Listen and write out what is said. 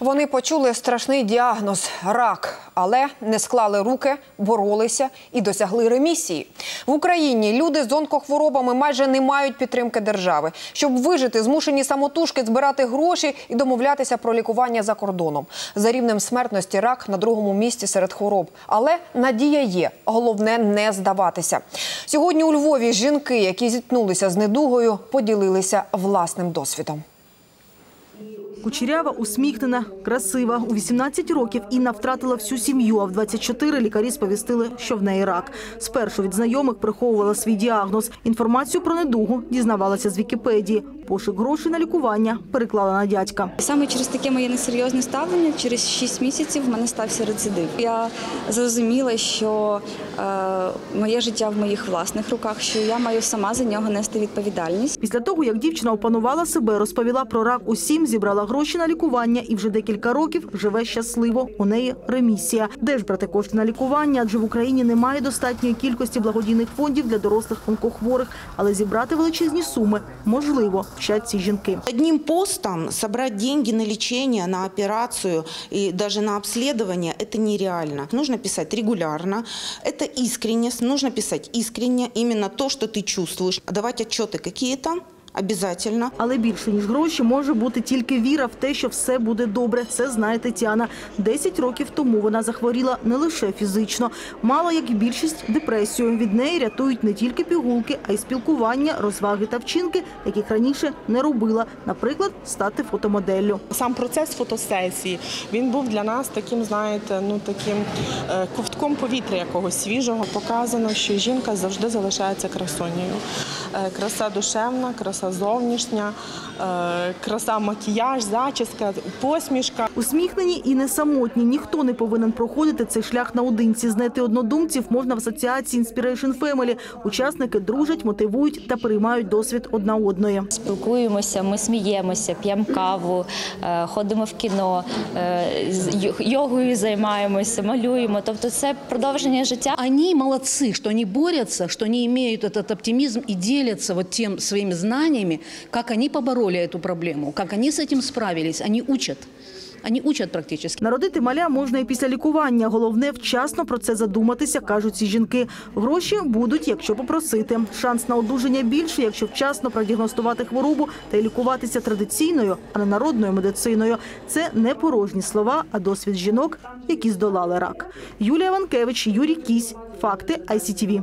Вони почули страшний діагноз – рак, але не склали руки, боролися і досягли ремісії. В Україні люди з онкохворобами майже не мають підтримки держави. Щоб вижити, змушені самотужки збирати гроші і домовлятися про лікування за кордоном. За рівнем смертності рак на другому місці серед хвороб. Але надія є, головне – не здаватися. Сьогодні у Львові жінки, які зіткнулися з недугою, поділилися власним досвідом. Кучерява, усміхнена, красива. У 18 років Інна втратила всю сім'ю, а в 24 лікарі сповістили, що в неї рак. Спершу від знайомих приховувала свій діагноз. Інформацію про недугу дізнавалася з Вікіпедії. Пошук грошей на лікування переклала на дядька. Саме через таке моє несерйозне ставлення, через 6 місяців в мене стався рецидив. Я зрозуміла, що моє життя в моїх власних руках, що я маю сама за нього нести відповідальність. Після того, як дівчина опанувала себе, розповіла про рак усім, зібрала гроші на лікування і вже декілька років живе щасливо. У неї ремісія. Де ж брати кошти на лікування? Адже в Україні немає достатньої кількості благодійних фондів для дорослих онкохворих. Але зібрати величезні суми можливо, вчать ці жінки. Одним постом зібрати гроші на лікування, на операцію і навіть на обслідування – це нереально. Нужно писати регулярно, це искренность, нужно писати искренне, саме те, що ти чувствуєш. Давати отчети якісь. Обов'язково. Але більше, ніж гроші, може бути тільки віра в те, що все буде добре. Це знає Тетяна. 10 років тому вона захворіла не лише фізично. Мала, як і більшість, депресію. Від неї рятують не тільки пігулки, а й спілкування, розваги та вчинки, яких раніше не робила. Наприклад, стати фотомоделлю. Сам процес фотосесії, він був для нас таким, знаєте, таким ковтком повітря якогось свіжого. Показано, що жінка завжди залишається красунею. Краса душевна, краса зовнішня, краса макіяж, зачіска, посмішка. Усміхнені і не самотні. Ніхто не повинен проходити цей шлях наодинці. Знайти однодумців можна в асоціації Inspiration Family. Учасники дружать, мотивують та переймають досвід одна одної. Спілкуємося, ми сміємося, п'ємо каву, ходимо в кіно, йогою займаємося, малюємо. Тобто це продовження життя. Вони молодці, що вони борються, що вони мають цей оптимізм і діляться тим своїми знаниями, як вони побороли эту проблему, як вони з цим справились, вони учать. Вони учать практично. Народити маля можна і після лікування. Головне – вчасно про це задуматися, кажуть ці жінки. Гроші будуть, якщо попросити. Шанс на одужання більший, якщо вчасно продіагностувати хворобу та й лікуватися традиційною, а не народною медициною. Це не порожні слова, а досвід жінок, які здолали рак. Юлія Ванкевич, Юрій Кісь. Факти ICTV.